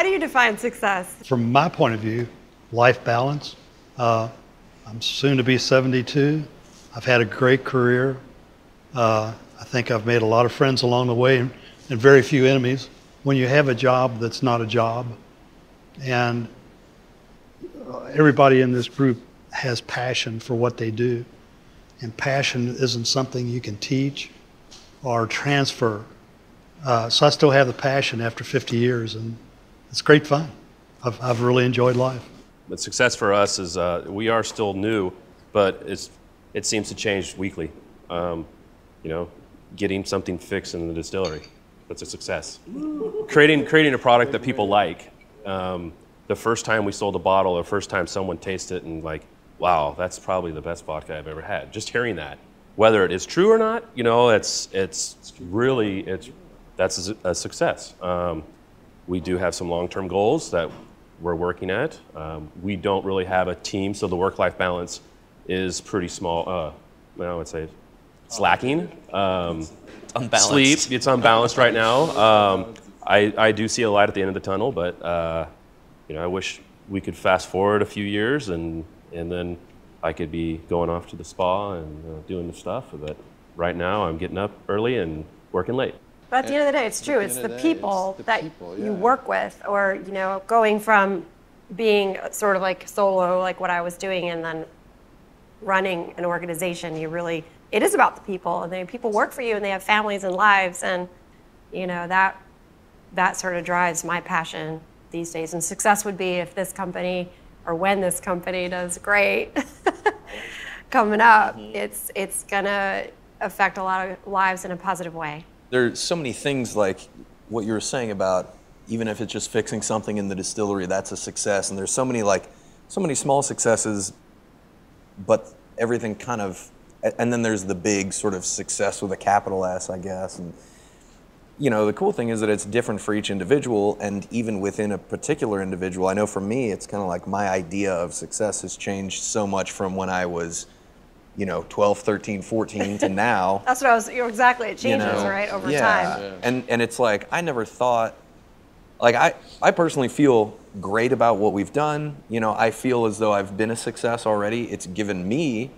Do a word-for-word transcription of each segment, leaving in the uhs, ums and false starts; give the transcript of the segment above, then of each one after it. How do you define success? From my point of view, life balance. Uh, I'm soon to be seventy-two. I've had a great career. Uh, I think I've made a lot of friends along the way and, and very few enemies. When you have a job that's not a job, and everybody in this group has passion for what they do, and passion isn't something you can teach or transfer. Uh, so I still have the passion after fifty years, and it's great fun. I've, I've really enjoyed life. But success for us is uh, we are still new, but it's, it seems to change weekly. Um, you know, getting something fixed in the distillery, that's a success. creating, creating a product that people like. Um, the first time we sold a bottle, the first time someone tasted it and like, wow, that's probably the best vodka I've ever had. Just hearing that, whether it is true or not, you know, it's it's really it's that's a success. Um, we do have some long-term goals that we're working at. Um, we don't really have a team, so the work-life balance is pretty small. Uh, well, I would say it's lacking. Um, it's unbalanced. Sleep, it's unbalanced right now. Um, I, I do see a light at the end of the tunnel, but uh, you know, I wish we could fast forward a few years and and then I could be going off to the spa and uh, doing the stuff. But right now, I'm getting up early and working late. But at the end of the day, it's true. It's the people that you work with, or you know, going from being sort of like solo, like what I was doing, and then running an organization. You really, it is about the people, and then people work for you, and they have families and lives, and you know that. That sort of drives my passion these days. And success would be if this company, or when this company does great coming up, mm-hmm. it's, it's gonna affect a lot of lives in a positive way. There are so many things like what you were saying about, even if it's just fixing something in the distillery, that's a success. And there's so many like, so many small successes, but everything kind of, and then there's the big sort of success with a capital S, I guess. And, you know, the cool thing is that it's different for each individual, and even within a particular individual. I know for me, it's kind of like my idea of success has changed so much from when I was, you know, twelve, thirteen, fourteen to now. That's what I was, you know, exactly, it changes, you know, right, over yeah. time. Yeah. And, and it's like, I never thought, like I, I personally feel great about what we've done. You know, I feel as though I've been a success already. It's given me,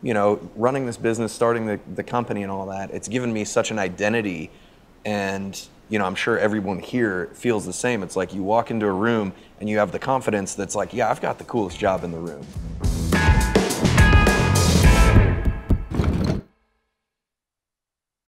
you know, running this business, starting the, the company and all that, it's given me such an identity. And, you know, I'm sure everyone here feels the same. It's like you walk into a room and you have the confidence that's like, yeah, I've got the coolest job in the room.